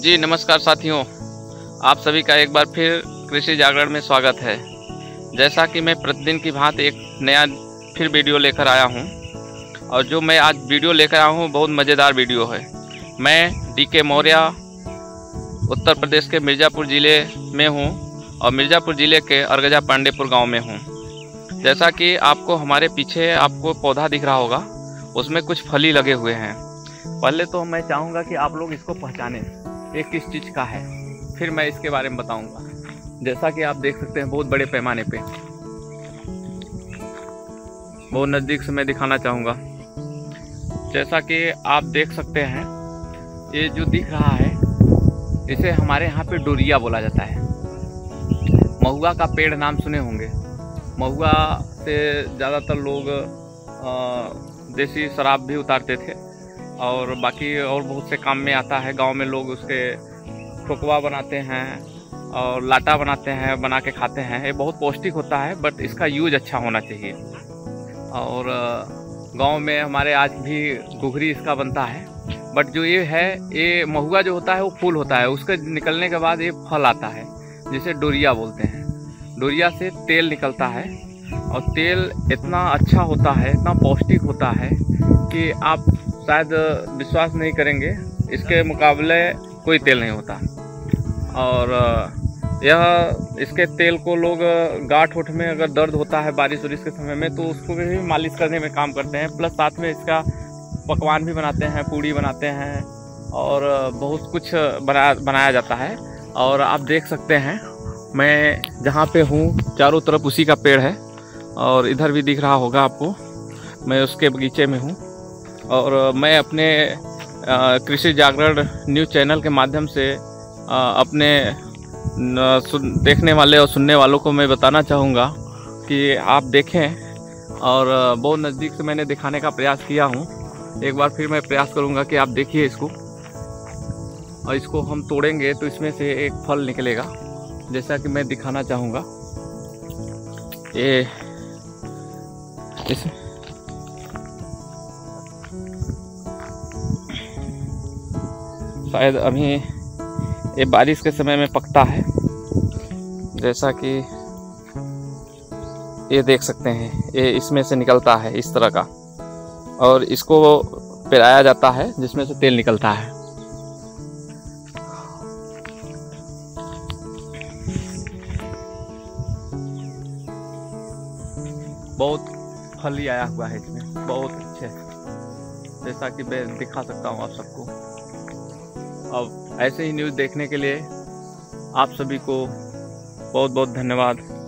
जी नमस्कार साथियों, आप सभी का एक बार फिर कृषि जागरण में स्वागत है। जैसा कि मैं प्रतिदिन की भांति एक नया फिर वीडियो लेकर आया हूं, और जो मैं आज वीडियो लेकर आया हूं बहुत मज़ेदार वीडियो है। मैं डीके मौर्य उत्तर प्रदेश के मिर्ज़ापुर ज़िले में हूं और मिर्ज़ापुर ज़िले के अरगजा पांडेपुर गाँव में हूँ। जैसा कि आपको हमारे पीछे आपको पौधा दिख रहा होगा, उसमें कुछ फली लगे हुए हैं। पहले तो मैं चाहूँगा कि आप लोग इसको पहचानें ये किस चीज़ का है, फिर मैं इसके बारे में बताऊंगा। जैसा कि आप देख सकते हैं बहुत बड़े पैमाने पे, बहुत नज़दीक से मैं दिखाना चाहूँगा। जैसा कि आप देख सकते हैं ये जो दिख रहा है, इसे हमारे यहाँ पे डोरिया बोला जाता है। महुआ का पेड़ नाम सुने होंगे। महुआ से ज़्यादातर लोग देसी शराब भी उतारते थे और बाकी और बहुत से काम में आता है। गांव में लोग उसके ठोकवा बनाते हैं और लाटा बनाते हैं, बना के खाते हैं। ये बहुत पौष्टिक होता है, बट इसका यूज अच्छा होना चाहिए। और गांव में हमारे आज भी घुघरी इसका बनता है, बट जो ये है, ये महुआ जो होता है वो फूल होता है। उसके निकलने के बाद ये फल आता है जिसे डोरिया बोलते हैं। डोरिया से तेल निकलता है और तेल इतना अच्छा होता है, इतना पौष्टिक होता है कि आप शायद विश्वास नहीं करेंगे, इसके मुकाबले कोई तेल नहीं होता। और यह इसके तेल को लोग गाँठ होठ में अगर दर्द होता है बारिश उरिश के समय में, तो उसको भी मालिश करने में काम करते हैं। प्लस साथ में इसका पकवान भी बनाते हैं, पूड़ी बनाते हैं और बहुत कुछ बनाया जाता है। और आप देख सकते हैं मैं जहाँ पे हूँ चारों तरफ उसी का पेड़ है, और इधर भी दिख रहा होगा आपको, मैं उसके बगीचे में हूँ। और मैं अपने कृषि जागरण न्यूज़ चैनल के माध्यम से अपने देखने वाले और सुनने वालों को मैं बताना चाहूँगा कि आप देखें। और बहुत नज़दीक से मैंने दिखाने का प्रयास किया हूँ, एक बार फिर मैं प्रयास करूँगा कि आप देखिए इसको। और इसको हम तोड़ेंगे तो इसमें से एक फल निकलेगा, जैसा कि मैं दिखाना चाहूँगा। ये शायद अभी ये बारिश के समय में पकता है। जैसा कि ये देख सकते हैं, ये इसमें से निकलता है इस तरह का, और इसको पिराया जाता है जिसमें से तेल निकलता है। बहुत फली आया हुआ है इसमें, बहुत अच्छे, जैसा कि मैं दिखा सकता हूँ आप सबको। अब ऐसे ही न्यूज़ देखने के लिए आप सभी को बहुत बहुत धन्यवाद।